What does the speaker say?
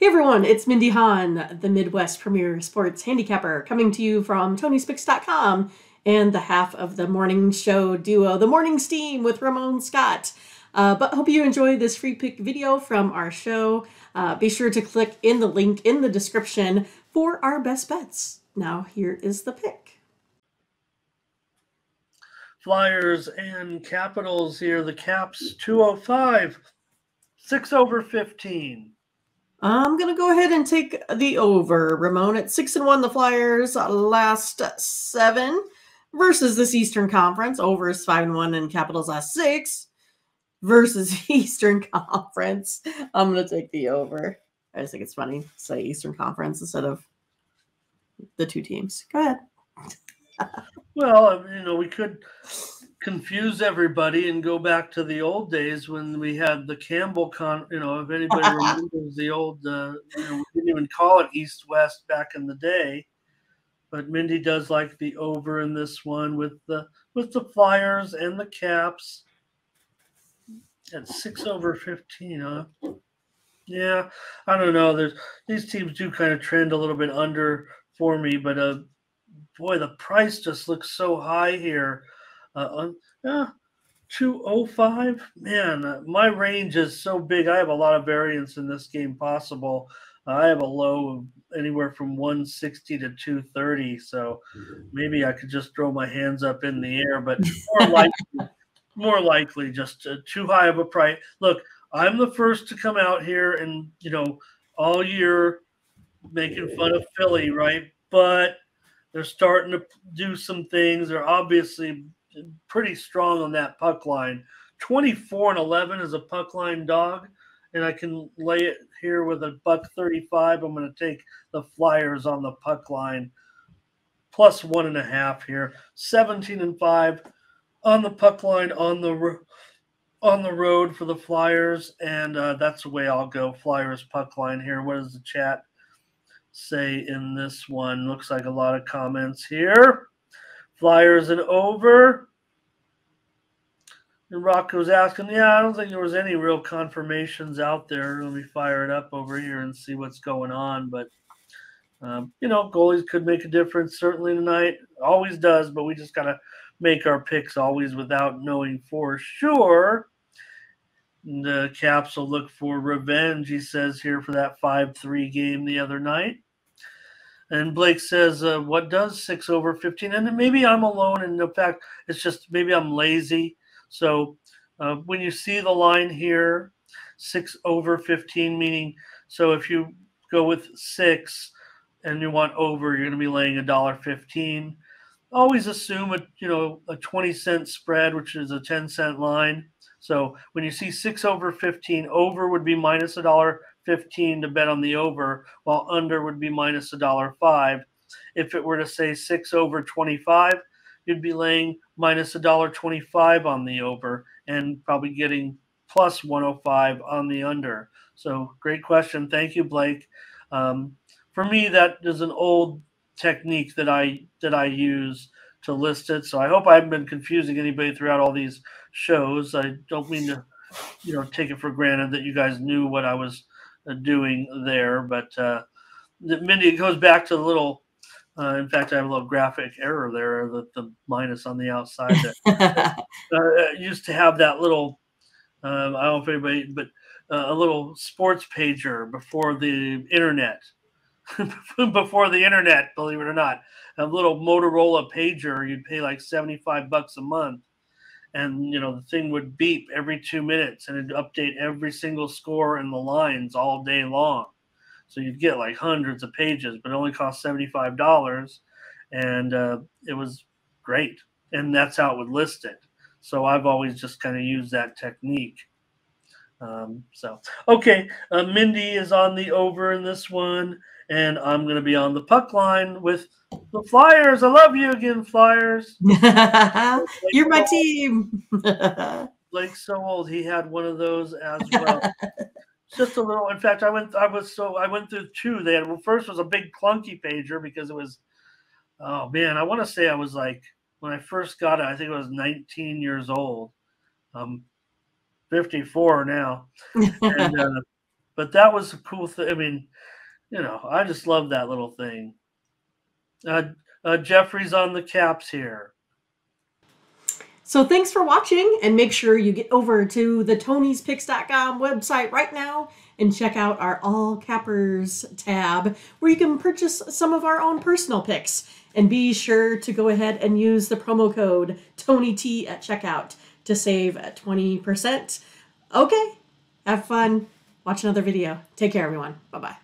Hey everyone, it's Mindy Hahne, the Midwest premier sports handicapper, coming to you from TonysPicks.com and the half of the morning show duo, The Morning Steam with Ramon Scott. But hope you enjoy this free pick video from our show. Be sure to click in the link in the description for our best bets. Now here is the pick. Flyers and Capitals here. The Caps 205, 6/15. I'm going to go ahead and take the over, Ramon. At 6-1, the Flyers, last 7 versus this Eastern Conference. Over is 5-1 and Capitals last 6 versus Eastern Conference. I'm going to take the over. I just think it's funny to say Eastern Conference instead of the two teams. Go ahead. Well, you know, we could confuse everybody and go back to the old days when we had the Campbell you know, if anybody remembers the old, you know, we didn't even call it East-West back in the day. But Mindy does like the over in this one with the Flyers and the Caps at 6/15, huh? Yeah, I don't know. These teams do kind of trend a little bit under for me, but boy, the price just looks so high here. 205, man, my range is so big. I have a lot of variance in this game possible. I have a low of anywhere from 160 to 230, so maybe I could just throw my hands up in the air, but more likely just too high of a price. Look, I'm the first to come out here and, you know, all year making fun of Philly, right? But they're starting to do some things. They're obviously pretty strong on that puck line. 24-11 is a puck line dog, and I can lay it here with a $1.35. I'm going to take the Flyers on the puck line, plus 1.5 here. 17-5 on the puck line on the road for the Flyers, and that's the way I'll go. Flyers puck line here. What does the chat say in this one? Looks like a lot of comments here. Flyers and over. And Rocco's asking, yeah, I don't think there was any real confirmations out there. Let me fire it up over here and see what's going on. But, you know, goalies could make a difference certainly tonight. Always does, but we just got to make our picks always without knowing for sure. And the Caps will look for revenge, he says here, for that 5-3 game the other night. And Blake says, what does 6/15? And maybe I'm alone. And in fact, it's just maybe I'm lazy. So when you see the line here, 6/15, meaning so if you go with 6 and you want over, you're going to be laying $1.15. Always assume a 20-cent spread, which is a 10-cent line. So when you see 6/15, over would be minus $1.15 to bet on the over, while under would be minus $1.05. If it were to say 6/25, you'd be laying minus $1.25 on the over and probably getting plus 105 on the under. So great question. Thank you, Blake. For me, that is an old technique that I use to list it. So I hope I haven't been confusing anybody throughout all these shows. I don't mean to, you know, take it for granted that you guys knew what I was doing there, but Mindy, it goes back to the little in fact, I have a little graphic error there, that the minus on the outside that used to have that little I don't know if anybody, but a little sports pager before the internet. Before the internet, believe it or not, a little Motorola pager. You'd pay like $75 a month, and you know, the thing would beep every 2 minutes, and it'd update every single score in the lines all day long. So you'd get like hundreds of pages, but it only cost $75, and it was great. And that's how it would list it. So I've always just kind of used that technique. Okay, Mindy is on the over in this one, and I'm going to be on the puck line with the Flyers. I love you again, Flyers. You're my team. Blake's so old, he had one of those as well. Just a little. In fact, I went through 2. They had, well, first was a big clunky pager because it was, oh man, I want to say I was like, when I first got it, I think I was 19 years old. 54 now. And But that was a cool thing. I mean, you know, I just love that little thing. Jeffrey's on the Caps here. So thanks for watching, and make sure you get over to the TonysPicks.com website right now and check out our All Cappers tab, where you can purchase some of our own personal picks. And be sure to go ahead and use the promo code TONYT at checkout to save 20%. Okay, have fun. Watch another video. Take care, everyone. Bye-bye.